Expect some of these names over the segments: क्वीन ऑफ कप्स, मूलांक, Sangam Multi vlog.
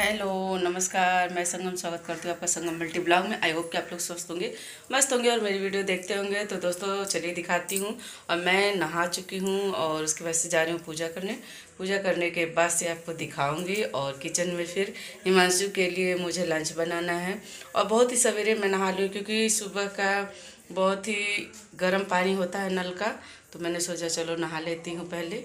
Hello नमस्कार, मैं संगम स्वागत करती हूँ आपका संगम मल्टी ब्लॉग में। आई होप कि आप लोग स्वस्थ होंगे, मस्त होंगे और मेरी वीडियो देखते होंगे। तो दोस्तों चलिए दिखाती हूँ। और मैं नहा चुकी हूँ और उसके बाद से जा रही हूँ पूजा करने। पूजा करने के बाद से आपको दिखाऊंगी। और किचन में फिर हिमांशु के लिए मुझे लंच बनाना है। और बहुत ही सवेरे मैं नहा लूँ क्योंकि सुबह का बहुत ही गर्म पानी होता है नल का, तो मैंने सोचा चलो नहा लेती हूँ पहले।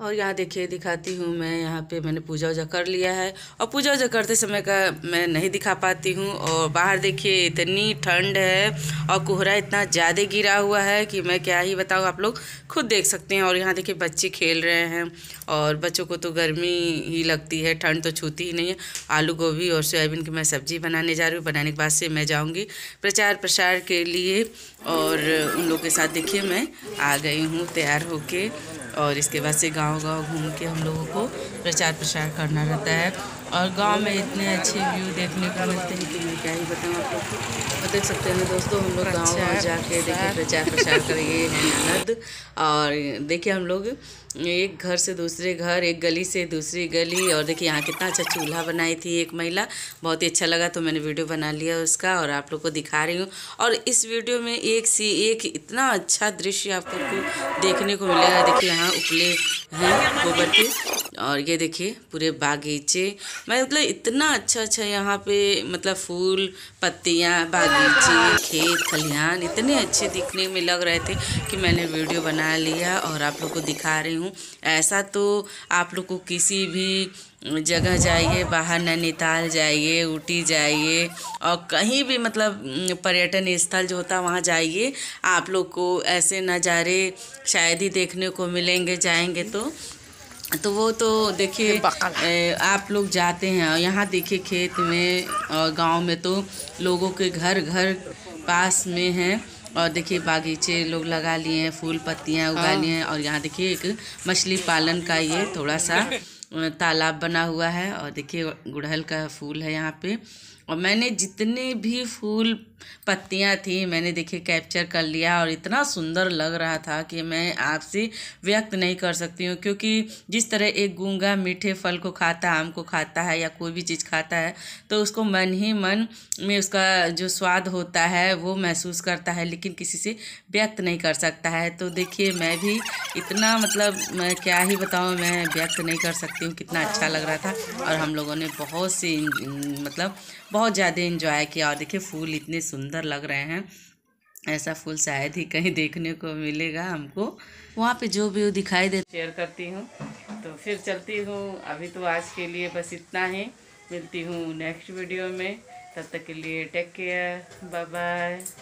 और यहाँ देखिए दिखाती हूँ मैं, यहाँ पे मैंने पूजा वूजा कर लिया है। और पूजा वूजा करते समय का मैं नहीं दिखा पाती हूँ। और बाहर देखिए इतनी ठंड है और कोहरा इतना ज़्यादा गिरा हुआ है कि मैं क्या ही बताऊँ, आप लोग खुद देख सकते हैं। और यहाँ देखिए बच्चे खेल रहे हैं और बच्चों को तो गर्मी ही लगती है, ठंड तो छूती ही नहीं है। आलू गोभी और सोयाबीन की मैं सब्ज़ी बनाने जा रही हूँ। बनाने के बाद से मैं जाऊँगी प्रचार प्रसार के लिए और उन लोगों के साथ। देखिए मैं आ गई हूँ तैयार होके। और इसके बाद से गांव गांव घूम के हम लोगों को प्रचार प्रसार करना रहता है। और गांव में इतने अच्छे व्यू देखने को मिलते हैं कि मैं क्या ही बताऊँ आप लोग को। देख सकते हैं दोस्तों, हम लोग गांव गाँव जाके देखिए प्रचार प्रसार करिए ननद। और देखिए हम लोग एक घर से दूसरे घर, एक गली से दूसरी गली। और देखिए यहाँ कितना अच्छा चूल्हा बनाई थी एक महिला, बहुत ही अच्छा लगा तो मैंने वीडियो बना लिया उसका और आप लोग को दिखा रही हूँ। और इस वीडियो में एक से एक इतना अच्छा दृश्य आप लोग को देखने को मिलेगा। देखिए यहाँ उपले हैं गोबर के, और ये देखिए पूरे बागीचे मैं मतलब इतना अच्छा अच्छा यहाँ पे मतलब फूल पत्तियाँ, बागीचे, खेत खलिहान इतने अच्छे दिखने में लग रहे थे कि मैंने वीडियो बना लिया और आप लोग को दिखा रही हूँ। ऐसा तो आप लोग को किसी भी जगह जाइए, बाहर नैनीताल जाइए, ऊटी जाइए और कहीं भी मतलब पर्यटन स्थल जो होता है वहाँ जाइए, आप लोग को ऐसे नज़ारे शायद ही देखने को मिलेंगे। जाएंगे तो वो तो देखिए आप लोग जाते हैं। और यहाँ देखिए खेत में और गांव में तो लोगों के घर पास में हैं। और देखिए बागीचे लोग लगा लिए हैं, फूल पत्तियाँ उगा लिए हैं। और यहाँ देखिए एक मछली पालन का ये थोड़ा सा तालाब बना हुआ है। और देखिए गुड़हल का फूल है यहाँ पे। और मैंने जितने भी फूल पत्तियाँ थी मैंने देखिए कैप्चर कर लिया और इतना सुंदर लग रहा था कि मैं आपसे व्यक्त नहीं कर सकती हूँ। क्योंकि जिस तरह एक गूंगा मीठे फल को खाता है, आम को खाता है या कोई भी चीज़ खाता है तो उसको मन ही मन में उसका जो स्वाद होता है वो महसूस करता है, लेकिन किसी से व्यक्त नहीं कर सकता है। तो देखिए मैं भी इतना मतलब मैं क्या ही बताऊँ, मैं व्यक्त नहीं कर सकती हूँ, कितना अच्छा लग रहा था। और हम लोगों ने बहुत से मतलब बहुत ज़्यादा इंजॉय किया। और देखिए फूल इतने सुंदर लग रहे हैं, ऐसा फूल शायद ही कहीं देखने को मिलेगा हमको। वहाँ पे जो भी दिखाई दे शेयर करती हूँ। तो फिर चलती हूँ, अभी तो आज के लिए बस इतना ही। मिलती हूँ नेक्स्ट वीडियो में, तब तक के लिए टेक केयर, बाय बाय।